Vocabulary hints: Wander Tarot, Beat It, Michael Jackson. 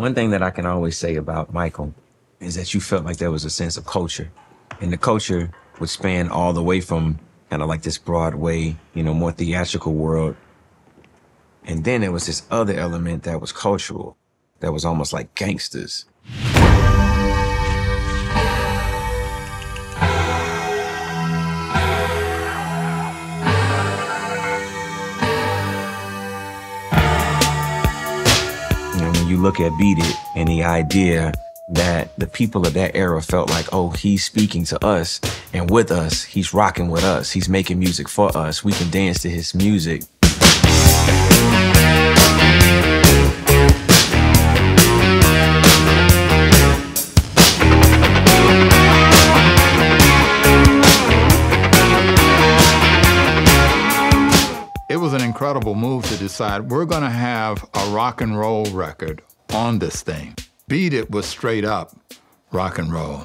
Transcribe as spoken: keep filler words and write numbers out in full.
One thing that I can always say about Michael is that you felt like there was a sense of culture. And the culture would span all the way from kind of like this Broadway, you know, more theatrical world. And then there was this other element that was cultural, that was almost like gangsters. You look at Beat It and the idea that the people of that era felt like, oh, he's speaking to us and with us, he's rocking with us, he's making music for us, we can dance to his music. It was an incredible move to decide we're going to have a rock and roll record on this thing. Beat It was straight up rock and roll.